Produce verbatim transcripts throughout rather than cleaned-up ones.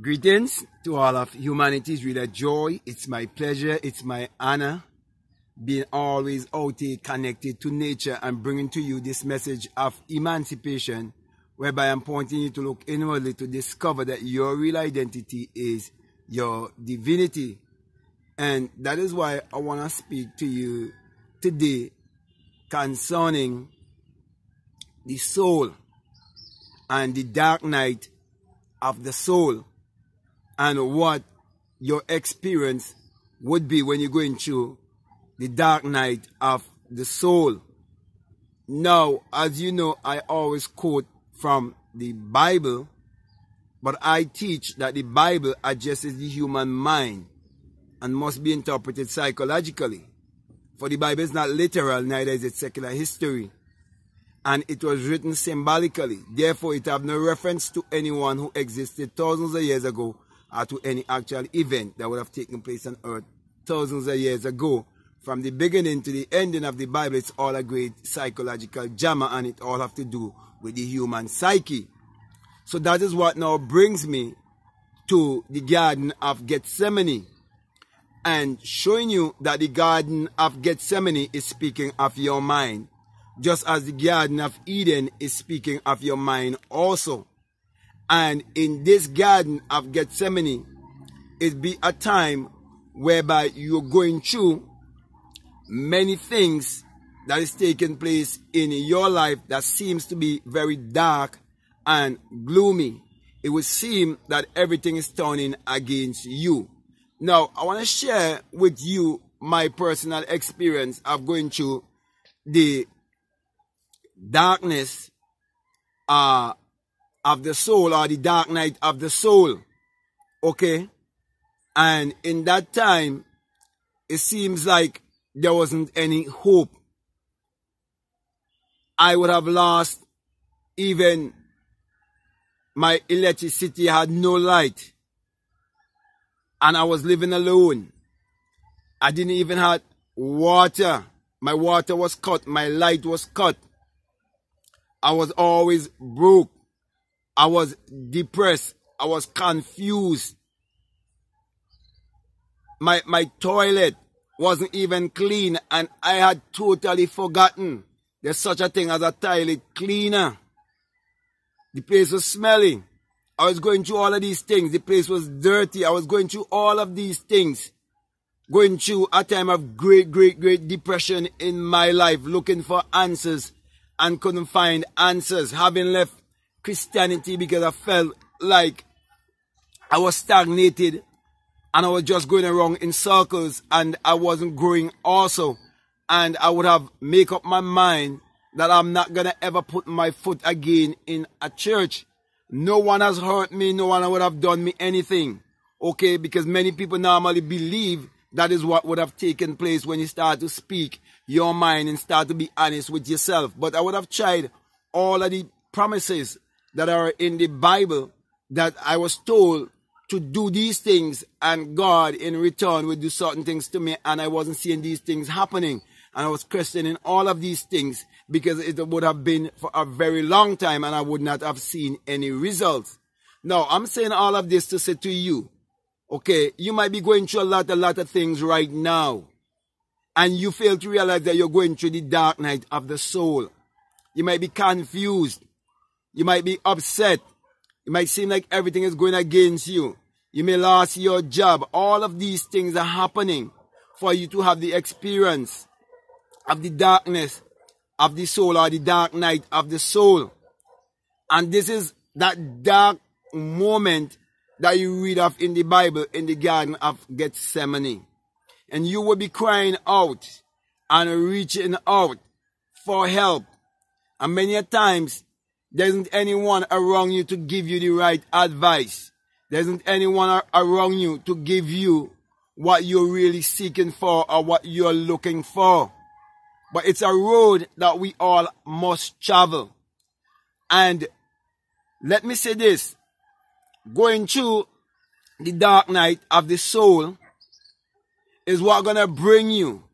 Greetings to all of humanity. It's really a joy. It's my pleasure. It's my honor being always out there connected to nature and bringing to you this message of emancipation, whereby I'm pointing you to look inwardly to discover that your real identity is your divinity. And that is why I want to speak to you today concerning the soul and the dark night of the soul, and what your experience would be when you're going through the dark night of the soul. Now, as you know, I always quote from the Bible, but I teach that the Bible addresses the human mind and must be interpreted psychologically. For the Bible is not literal, neither is it secular history. And it was written symbolically. Therefore, it have no reference to anyone who existed thousands of years ago, or to any actual event that would have taken place on earth thousands of years ago. From the beginning to the ending of the Bible, it's all a great psychological drama, and it all have to do with the human psyche. So that is what now brings me to the Garden of Gethsemane, and showing you that the Garden of Gethsemane is speaking of your mind, just as the Garden of Eden is speaking of your mind also. And in this Garden of Gethsemane, it be a time whereby you're going through many things that is taking place in your life that seems to be very dark and gloomy. It would seem that everything is turning against you. Now, I want to share with you my personal experience of going through the darkness uh, of the soul, or the dark night of the soul. Okay? And in that time, it seems like there wasn't any hope. I would have lost even my electricity. I had no light. And I was living alone. I didn't even have water. My water was cut. My light was cut. I was always broke. I was depressed. I was confused. My, my toilet wasn't even clean, and I had totally forgotten there's such a thing as a toilet cleaner. The place was smelly. I was going through all of these things. The place was dirty. I was going through all of these things. Going through a time of great, great, great depression in my life, looking for answers and couldn't find answers. Having left Christianity because I felt like I was stagnated, and I was just going around in circles, and I wasn't growing also. And I would have make up my mind that I'm not going to ever put my foot again in a church. No one has hurt me. No one would have done me anything. Okay, because many people normally believe that is what would have taken place when you start to speak your mind and start to be honest with yourself. But I would have tried all of the promises that are in the Bible that I was told to do these things, and God in return would do certain things to me, and I wasn't seeing these things happening, and I was questioning all of these things because it would have been for a very long time and I would not have seen any results. Now, I'm saying all of this to say to you, okay, you might be going through a lot, a lot of things right now, and you fail to realize that you're going through the dark night of the soul. You might be confused. You might be upset. It might seem like everything is going against you. You may lose your job. All of these things are happening for you to have the experience of the darkness of the soul, or the dark night of the soul. And this is that dark moment that you read of in the Bible in the Garden of Gethsemane. And you will be crying out and reaching out for help. And many a times, there isn't anyone around you to give you the right advice. There isn't anyone around you to give you what you're really seeking for, or what you're looking for. But it's a road that we all must travel. And let me say this. Going through the dark night of the soul is what's going to bring you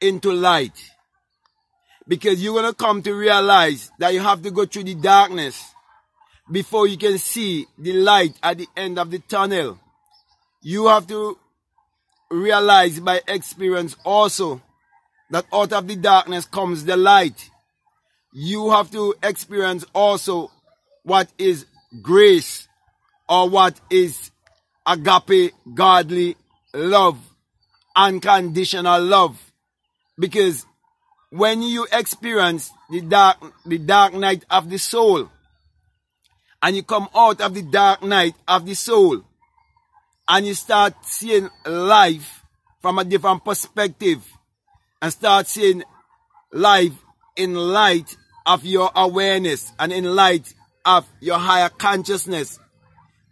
into light. Because you're going to come to realize that you have to go through the darkness before you can see the light at the end of the tunnel. You have to realize by experience also that out of the darkness comes the light. You have to experience also what is grace, or what is agape, godly love, unconditional love. Because when you experience the dark, the dark night of the soul, and you come out of the dark night of the soul, and you start seeing life from a different perspective, and start seeing life in light of your awareness and in light of your higher consciousness,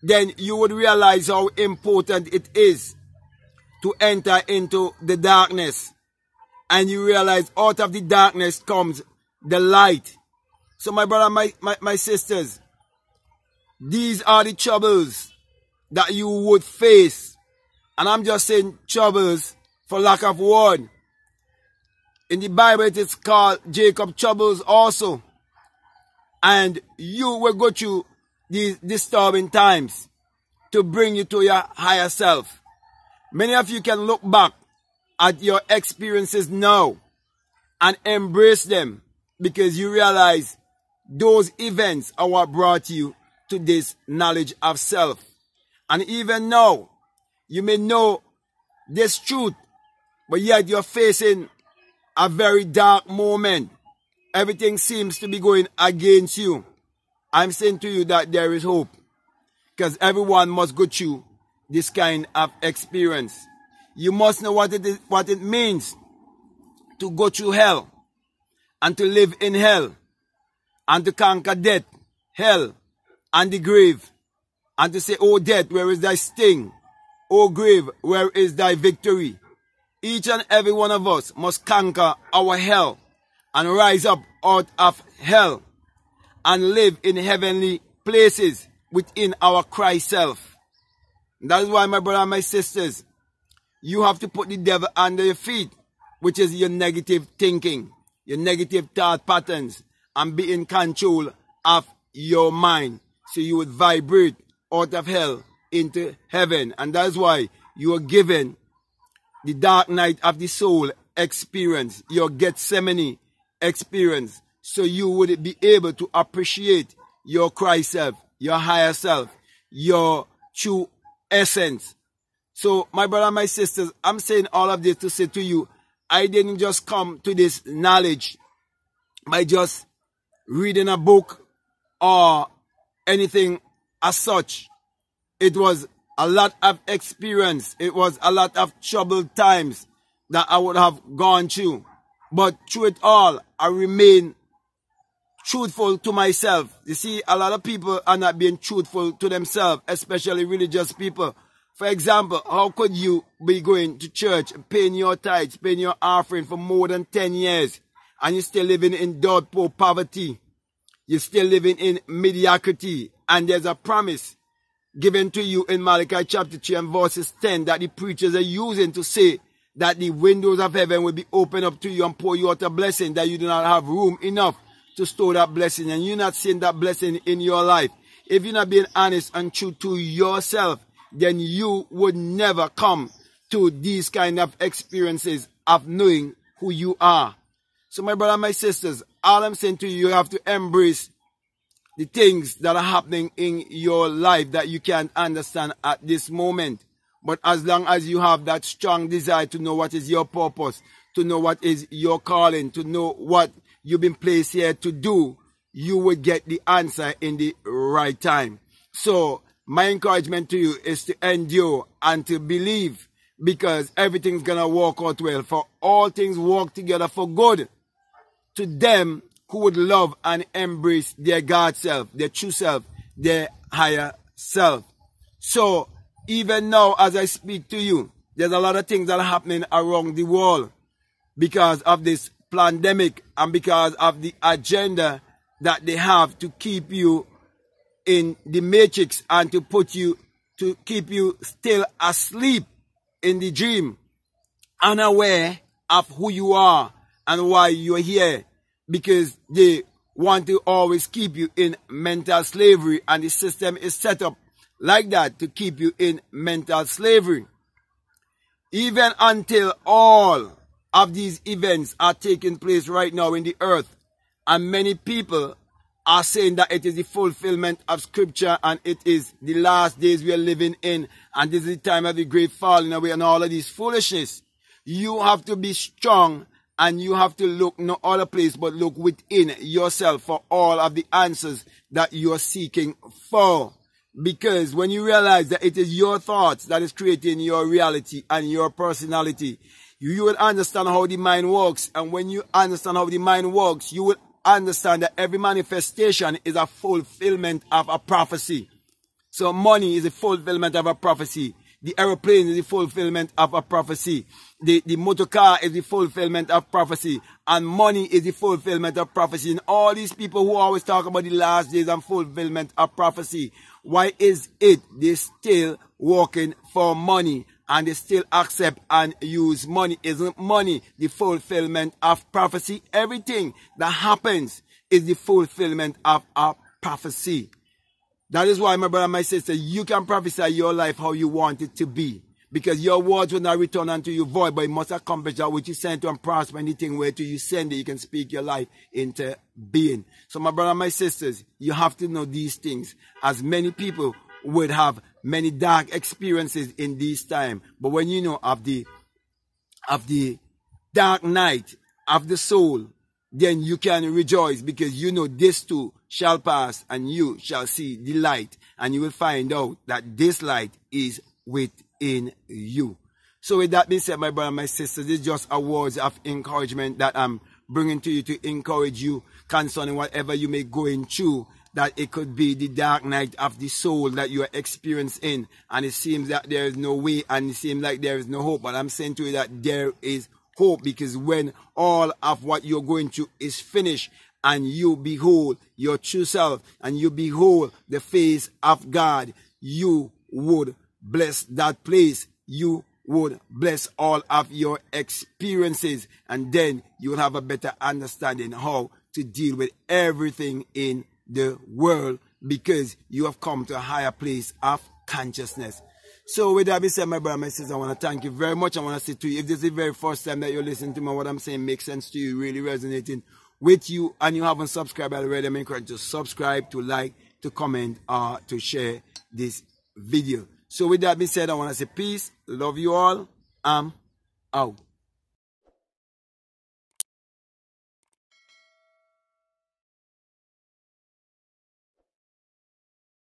then you would realize how important it is to enter into the darkness. And you realize out of the darkness comes the light. So my brother, my, my, my sisters, these are the troubles that you would face. And I'm just saying troubles for lack of word. In the Bible it is called Jacob's troubles also. And you will go through these disturbing times to bring you to your higher self. Many of you can look back at your experiences now and embrace them, because you realize those events are what brought you to this knowledge of self. And even now, you may know this truth, but yet you're facing a very dark moment. Everything seems to be going against you. I'm saying to you that there is hope, because everyone must go through this kind of experience. You must know what it is, what it means to go through hell and to live in hell and to conquer death, hell, and the grave, and to say, "Oh death, where is thy sting? Oh grave, where is thy victory?" Each and every one of us must conquer our hell and rise up out of hell and live in heavenly places within our Christ self. That is why, my brother and my sisters, you have to put the devil under your feet, which is your negative thinking, your negative thought patterns, and be in control of your mind, so you would vibrate out of hell into heaven. And that's why you are given the dark night of the soul experience, your Gethsemane experience, so you would be able to appreciate your Christ self, your higher self, your true essence. So, my brother and my sisters, I'm saying all of this to say to you, I didn't just come to this knowledge by just reading a book or anything as such. It was a lot of experience. It was a lot of troubled times that I would have gone through. But through it all, I remain truthful to myself. You see, a lot of people are not being truthful to themselves, especially religious people. For example, how could you be going to church, paying your tithes, paying your offering for more than ten years, and you're still living in dirt poor poverty? You're still living in mediocrity. And there's a promise given to you in Malachi chapter three and verses ten that the preachers are using to say that the windows of heaven will be opened up to you and pour you out a blessing, that you do not have room enough to store that blessing. And you're not seeing that blessing in your life. If you're not being honest and true to yourself, then you would never come to these kind of experiences of knowing who you are. So my brother and my sisters, all I'm saying to you, you have to embrace the things that are happening in your life that you can't understand at this moment. But as long as you have that strong desire to know what is your purpose, to know what is your calling, to know what you've been placed here to do, you will get the answer in the right time. So my encouragement to you is to endure and to believe, because everything's going to work out well. For all things work together for good to them who would love and embrace their God self, their true self, their higher self. So even now as I speak to you, there's a lot of things that are happening around the world because of this pandemic and because of the agenda that they have to keep you in the matrix and to put you, to keep you still asleep in the dream, unaware of who you are and why you're here, because they want to always keep you in mental slavery, and the system is set up like that to keep you in mental slavery. Even until all of these events are taking place right now in the earth, and many people are saying that it is the fulfillment of scripture and it is the last days we are living in, and this is the time of the great falling away and all of this foolishness. You have to be strong and you have to look no other place but look within yourself for all of the answers that you are seeking for. Because when you realize that it is your thoughts that is creating your reality and your personality, you, you will understand how the mind works. And when you understand how the mind works, you will understand that every manifestation is a fulfillment of a prophecy. So money is a fulfillment of a prophecy. The aeroplane is the fulfillment of a prophecy. The, the motor car is the fulfillment of prophecy. And money is the fulfillment of prophecy. And all these people who always talk about the last days and fulfillment of prophecy, why is it they still working for money and they still accept and use money? Isn't money the fulfillment of prophecy? Everything that happens is the fulfillment of a prophecy. That is why, my brother and my sister, you can prophesy your life how you want it to be. Because your words will not return unto you void, but it must accomplish that which you send to and prosper anything where to you send it. You can speak your life into being. So, my brother and my sisters, you have to know these things. As many people would have many dark experiences in this time. But when you know of the, of the dark night of the soul, then you can rejoice, because you know this too shall pass and you shall see the light, and you will find out that this light is within you. So with that being said, my brother and my sisters, this is just a words of encouragement that I'm bringing to you to encourage you concerning whatever you may go into, that it could be the dark night of the soul that you are experiencing, and it seems that there is no way and it seems like there is no hope. But I'm saying to you that there is hope, because when all of what you're going through is finished and you behold your true self and you behold the face of God, you would bless that place. You would bless all of your experiences, and then you will have a better understanding how to deal with everything in the world, because you have come to a higher place of consciousness. So with that being said, my brother and my sister, I want to thank you very much. I want to say to you, if this is the very first time that you're listening to me, what I'm saying makes sense to you, really resonating with you, and you haven't subscribed already, I'm encouraged to subscribe, to like, to comment, or uh, to share this video. So with that being said, I want to say peace, love you all, I'm out.